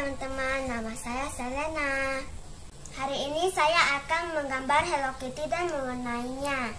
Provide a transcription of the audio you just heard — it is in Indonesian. teman-teman, nama saya Selena. Hari ini saya akan menggambar Hello Kitty dan mewarnainya.